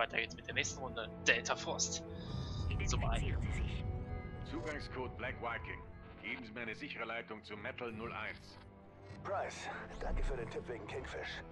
Weiter geht's mit der nächsten Runde. Delta Frost. Zum einen. Zugangscode Black Viking. Geben Sie mir eine sichere Leitung zu Metal 01. Price, danke für den Tipp wegen Kingfish.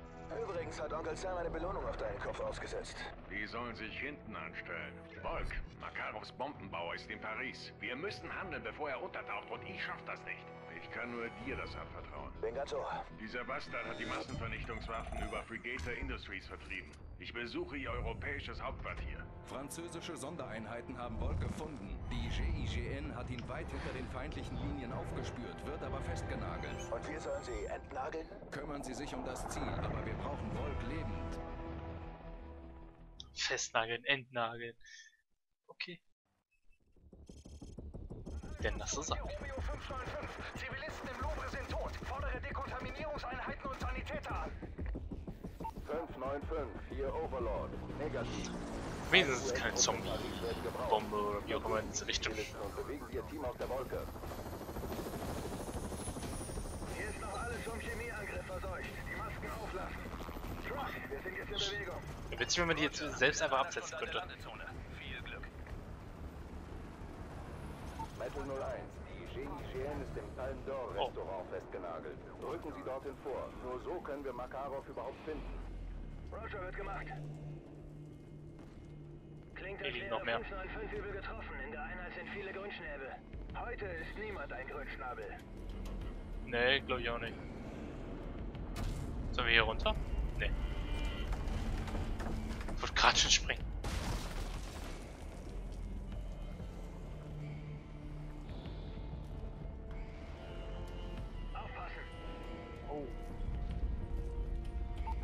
Übrigens hat Onkel Sam eine Belohnung auf deinen Kopf ausgesetzt. Die sollen sich hinten anstellen. Volk, Makarovs Bombenbauer ist in Paris. Wir müssen handeln, bevor er untertaucht, und ich schaff das nicht. Ich kann nur dir das anvertrauen. Bengato. Dieser Bastard hat die Massenvernichtungswaffen über Fregator Industries vertrieben. Ich besuche ihr europäisches Hauptquartier. Französische Sondereinheiten haben Volk gefunden. Die GIGN hat ihn weit hinter den feindlichen Linien aufgespürt, wird aber festgenagelt. Und wir sollen sie entnageln? Kümmern Sie sich um das Ziel, aber wir brauchen Volk lebend. Festnageln, entnageln. Okay. Denn das ist Romeo 595. Zivilisten im Louvre sind tot. Fordere Dekontaminierungseinheiten und Sanitäter an. 595, hier Overlord. Negativ. Wenigstens ist keine Zombie-Bombe oder wie auch immer in diese Richtung. Und bewegen Sie Ihr Team auf der Wolke. Hier ist noch alles vom Chemieangriff verseucht. Die Masken auflassen. Trump, wir sind jetzt in Bewegung. Ja, witzig, wenn man die jetzt selbst einfach absetzen könnte. Viel Glück. Metal 01, die GIGN ist im Palme-d'Or-Restaurant festgenagelt. Drücken Sie dorthin vor. Nur so können wir Makarov überhaupt finden. Roger, wird gemacht. Klingt als wäre 595 übel getroffen. In der Einheit sind viele Grünschnäbel. Heute ist niemand ein Grünschnabel. Nee, glaube ich auch nicht. Sollen wir hier runter? Nee. Ich wollte gerade schon springen. Aufpassen! Oh.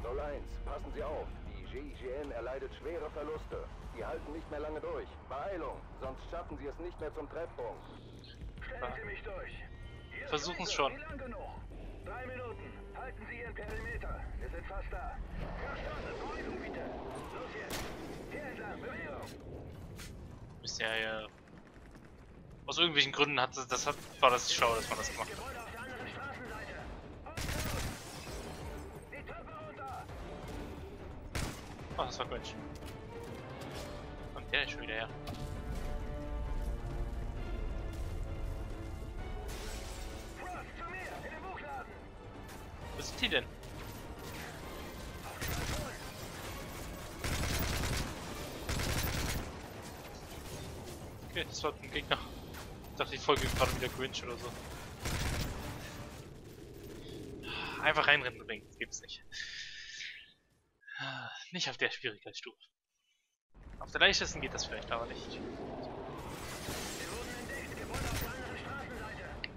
01, passen Sie auf. GIGN erleidet schwere Verluste. Die halten nicht mehr lange durch. Beeilung, sonst schaffen sie es nicht mehr zum Treffpunkt. Stellen Sie mich durch. Hier versuchen es schon. 3 Minuten. Halten Sie Ihren Perimeter. Wir sind fast da. Verstanden. Beeilung bitte. Los jetzt. Hier entlang. Bewegung. Müsst ihr ja... Aus irgendwelchen Gründen hat das... war das nicht schlau, dass man das gemacht hat. Oh, das war Quatsch. Kommt der schon wieder her? Frost, zu mir, in den Buchladen! Wo sind die denn? Okay, das war ein Gegner. Ich dachte, ich folge gerade wieder Grinch oder so. Einfach reinrennen bringen, gibt's nicht. Nicht auf der Schwierigkeitsstufe. Auf der leichtesten geht das vielleicht, aber nicht.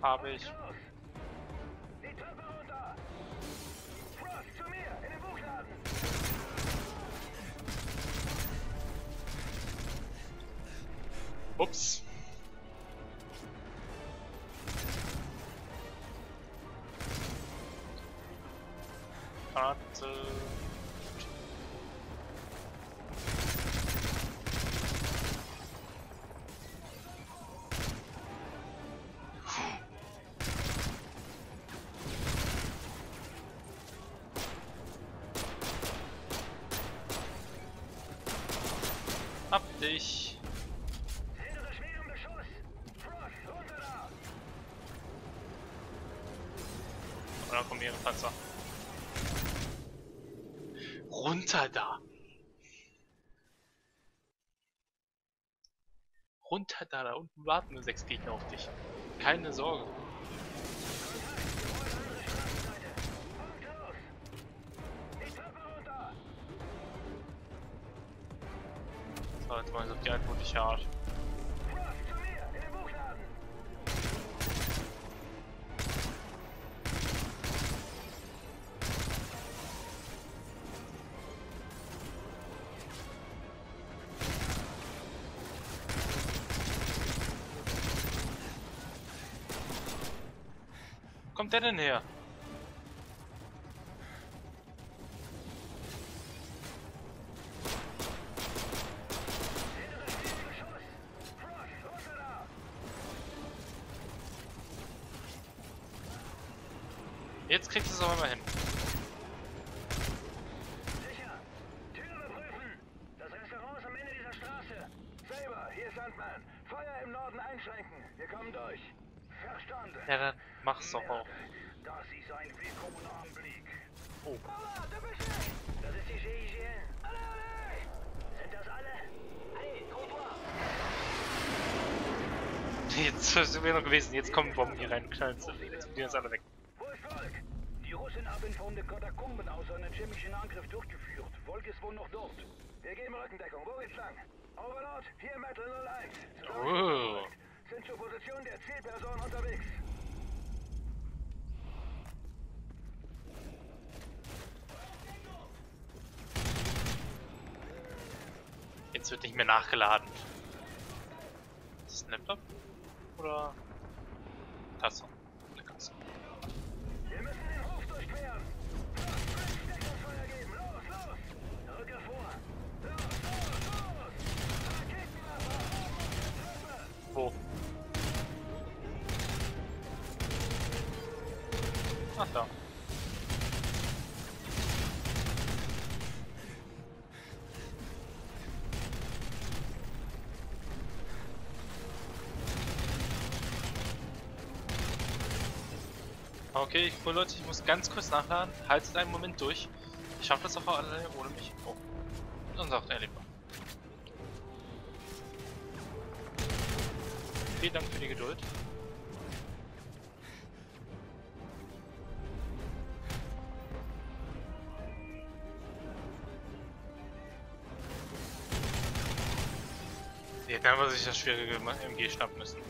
Habe ich. Ups. Hab dich! Hindere schwer im Beschuss! Frost, runter da! Oh, da kommen ihre Panzer. Runter da! Runter da, da unten warten nur 6 Gegner auf dich. Keine Sorge. Jetzt mal auf die altmodische Art. Wo kommt der denn her? Jetzt kriegst du es auch immer hin. Sicher! Türen prüfen! Das Restaurant Saber, hier Sandman. Feuer im Norden einschränken. Wir kommen durch. Verstanden. Ja, dann mach's doch auch. Das ist ein willkommener Anblick. Oh. Das ist die GIGN. Alle, alle! Sind das alle? Hey, Truppe! Jetzt sind wir noch gewesen. Jetzt kommen Bomben hier rein. Knallen sie. Jetzt gehen uns alle weg. Wo ist Volk? Die Russen haben von den Katakomben aus einen chemischen Angriff durchgeführt. Volk ist wohl noch dort. Wir geben Rückendeckung. Wo geht's lang? Overlord, hier Metal 01. Oh. Sind zur Position der Zielperson unterwegs. Jetzt wird nicht mehr nachgeladen. Ist das ein Laptop? Oder? Tasse. Eine Kasse. Wir müssen den Hof durchqueren. Steckungsfeuer geben. Los, los! Rück hervor! Los, los, los! Raketenwerfer! Wo? Ach da. Okay, cool Leute, ich muss ganz kurz nachladen. Haltet einen Moment durch. Ich schaffe das auch alle ohne mich. Oh. Sonst auch erlebbar. Vielen Dank für die Geduld. Jetzt haben wir sich das schwierige MG schnappen müssen.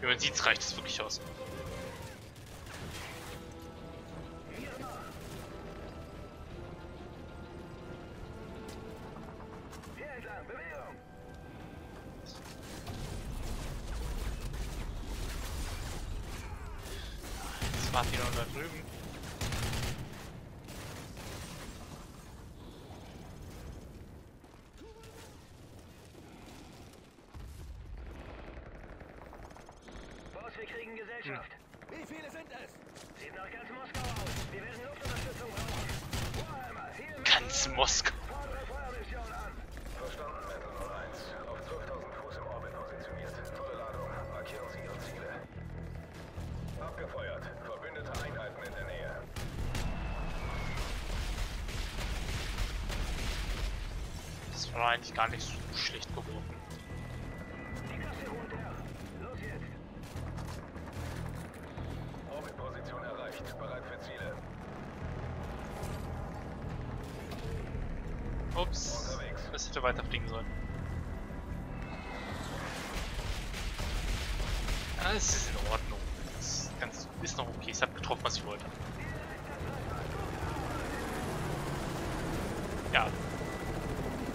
Wenn man sieht, reicht es wirklich aus. Jetzt warten wir noch da drüben. Wir kriegen Gesellschaft. Wie viele sind es? Sieht nach ganz Moskau aus. Wir werden Luftunterstützung brauchen. Warhammer, hier ganz Moskau. Fordere Feuermission an. Verstanden, Metal 01. Auf 12.000 Fuß im Orbit positioniert. Volle Ladung. Markieren Sie Ihre Ziele. Abgefeuert. Verbündete Einheiten in der Nähe. Das war eigentlich gar nicht so schlecht geworden. Ups, das hätte weiter fliegen sollen. Alles ist in Ordnung. Das Ganze ist noch okay. Es hat getroffen, was ich wollte. Ja.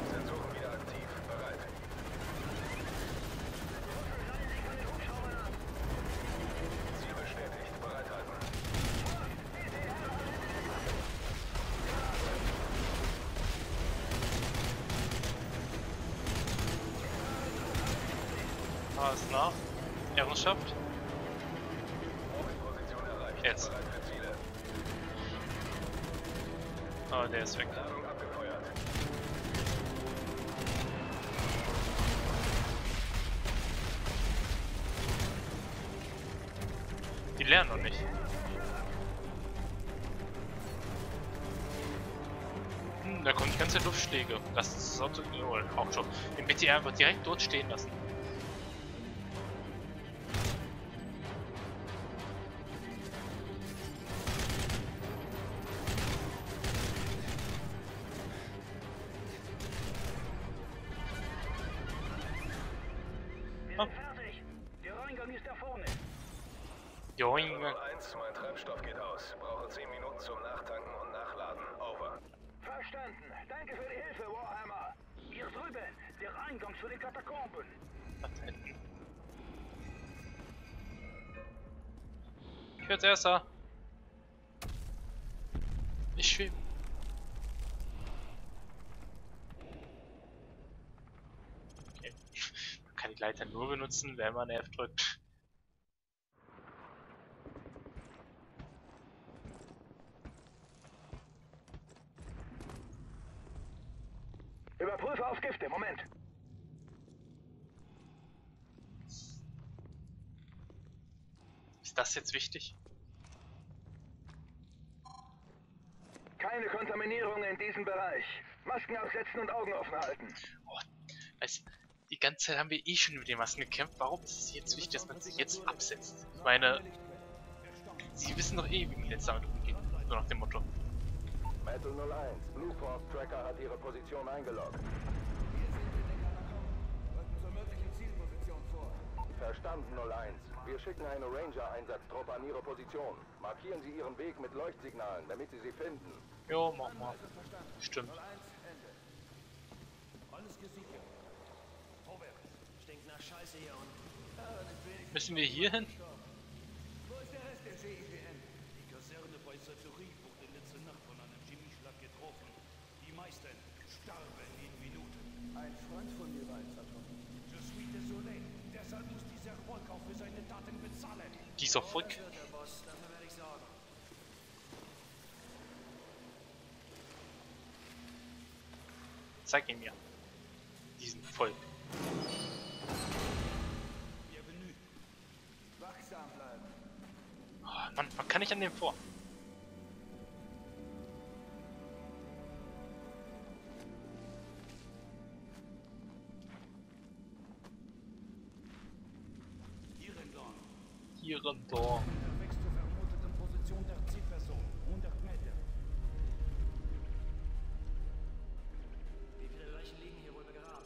Sensoren wieder aktiv. Bereit. Ziel bestätigt. Alles nach. Errungenschaft. Jetzt. Ah, der ist weg. Die lernen noch nicht. Hm, da kommen die ganze Luftschläge. Das ist auch schon. Den BTR wird direkt dort stehen lassen. Joinge. Mein Treibstoff geht aus. Brauche 10 Minuten zum Nachtanken und Nachladen. Over. Verstanden. Danke für die Hilfe, Warhammer. Hier drüben, der Eingang zu den Katakomben. Ich werde erster. Ich schiebe. Okay. Man kann die Leiter nur benutzen, wenn man F drückt. afgifte, moment. Ist das jetzt wichtig? Keine Kontaminierung in diesem Bereich. Masken absetzen und Augen offen halten. Oh, weißt du, die ganze Zeit haben wir eh schon über die Masken gekämpft. Warum ist es jetzt wichtig, dass man sich jetzt absetzt? Ich meine, sie wissen doch eh, wie wir jetzt damit umgehen. So nach dem Motto. Metal 01, Blue Force Tracker hat ihre Position eingeloggt. Verstanden, 01. Wir schicken eine Ranger-Einsatztruppe an ihre Position. Markieren Sie ihren Weg mit Leuchtsignalen, damit Sie sie finden. Jo, mach mal. Stimmt. Müssen wir hier hin? Ein Freund von mir war ein Vertrauter. Je suis désolé. Deshalb muss dieser Volk auch für seine Taten bezahlen. Dieser Volk? Dafür werde ich sorgen. Zeig ihn mir. Diesen Volk. Bienvenue. Wachsam bleiben. Oh, Mann, man kann nicht an dem vor. Ihren Dorn.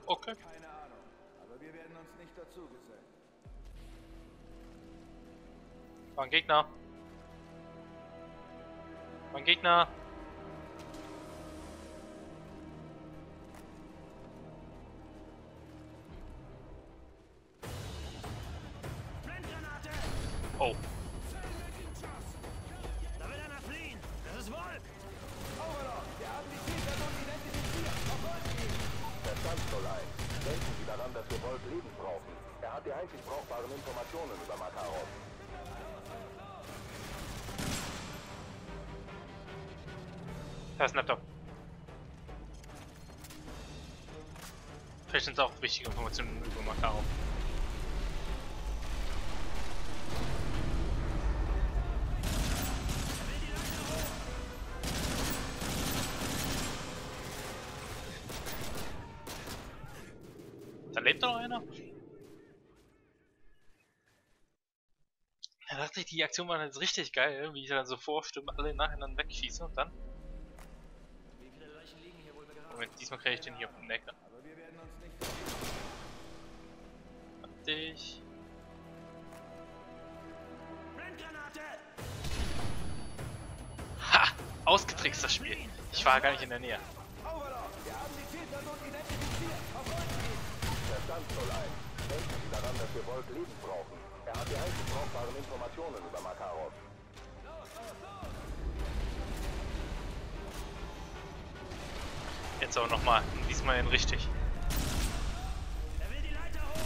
Okay. Keine Ahnung, aber wir werden uns nicht dazu gesellen. Mein Gegner. Mein Gegner. Oh. Da will einer fliehen. Das ist Wolf. Overlord, wir haben die Zielperson identifiziert. Auf Wolf gehen. Verstand, Solai. Denken Sie daran, dass wir Wolf Leben brauchen. Er hat die einzig brauchbaren Informationen über Makarov. Da ist ein Laptop. Vielleicht sind es auch wichtige Informationen über Makarov. Da lebt doch einer. Da dachte ich, die Aktion war jetzt richtig geil, wie ich dann so vorstimmen, alle nacheinander wegschieße und dann. Wie viele Leichen liegen hier wohl begraben? Moment, diesmal kriege ich den hier vom Necker. Aber wir werden uns nicht. Hab dich. Brenngranate! Ha! Ausgetrickst das Spiel. Ich war gar nicht in der Nähe. Verstand, Solai. Denken Sie daran, dass wir Wolf Leben brauchen. Er hat die einzig brauchbaren Informationen über Makarov. Jetzt auch nochmal. Diesmal in richtig. Er will die Leiter hoch.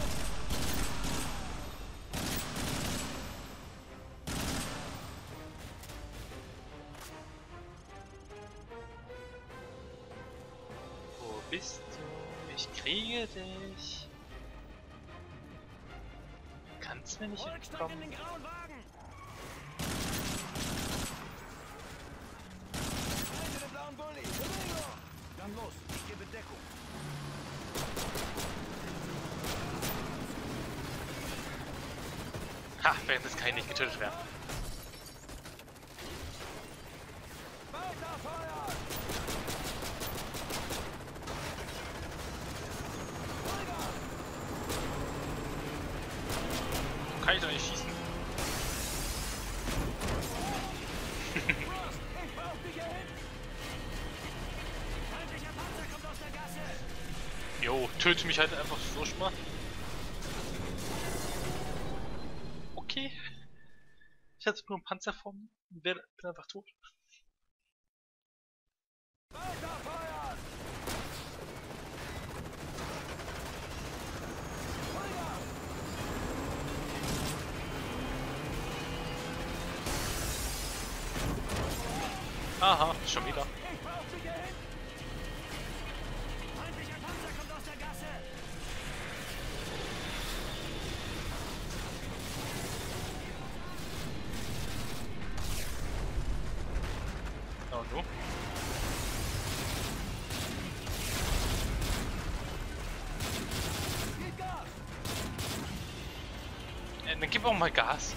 Wo bist du? Ich kriege dich. Kannst du mir nicht entkommen? Dann los, ich gebe Deckung. Ha, während des kann ich nicht getötet werden. Kann ich doch nicht schießen. Jo, töte mich halt einfach so schmal. Okay. Ich hatte nur einen Panzer vor mir und bin einfach tot. Aha, schon wieder. Feindlicher Panzer kommt aus They keep on my gas.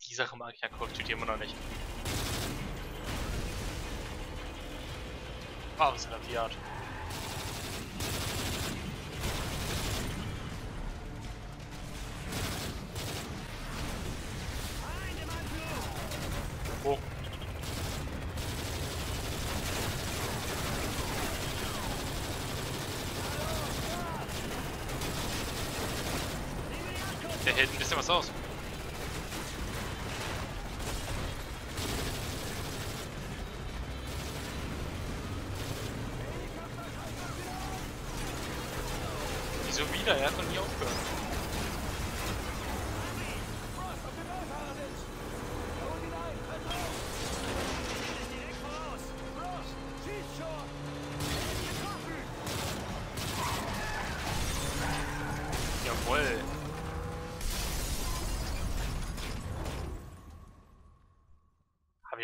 Die Sache mag ich ja korrektiert immer noch nicht. Wow, was ist denn da? Oh. Der hält ein bisschen was aus. Wieso wieder? Er hat noch nie aufgehört.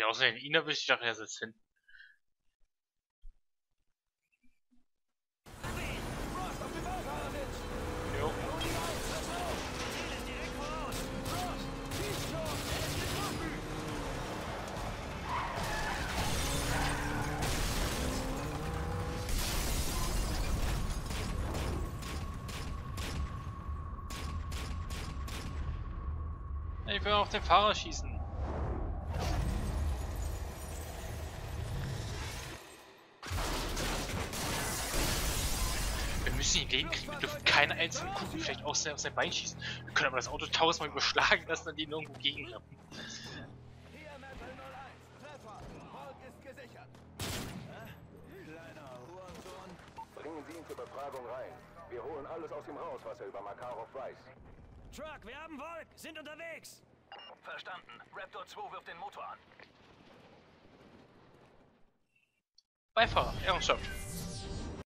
Außerdem ihn erwischt, ich dachte, er sitzt hin. Jo. Ich will auf den Fahrer schießen. Müssen ihn legen kriegen, wir dürfen keinen einzelnen Kuchen vielleicht aus sein Bein schießen. Wir können aber das Auto 1000 Mal überschlagen lassen, dann den irgendwo gegenklappen. Bringen Sie ihn zur Befragung rein. Wir holen alles aus ihm raus, was er über Makarov weiß. Truck, wir haben Volk, sind unterwegs. Verstanden. Raptor 2 wirft den Motor an. Beifahrer, Ehrenschaft.